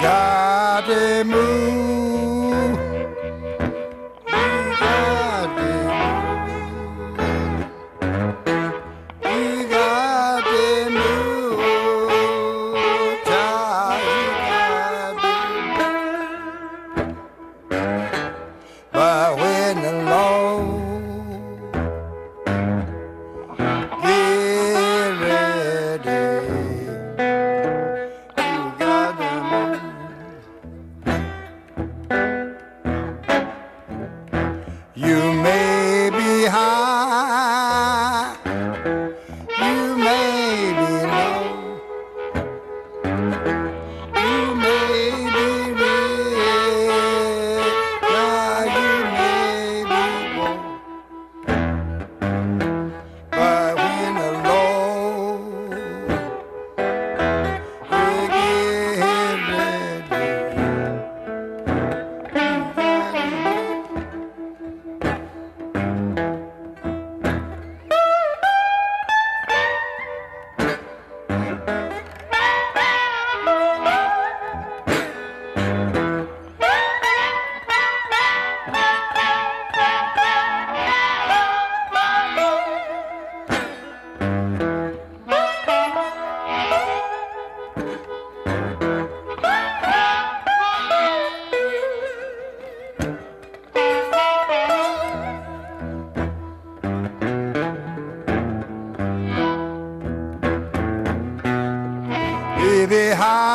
gotta move. You gotta move. But when alone. You may be high, you may be low, you may be red, yeah, you may be blue, but when alone, we get ready. Baby, how?